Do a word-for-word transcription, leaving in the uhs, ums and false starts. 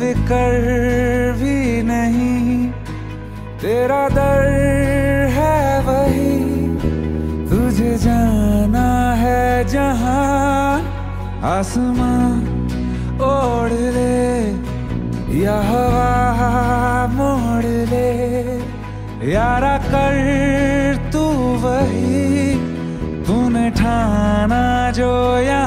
फिक्र भी नहीं, तेरा दर है वही। तुझे जाना है जहां आसमां ओढ़ ले या हवा मोड़ ले। यारा कर तू वही, तूने ठाना जो या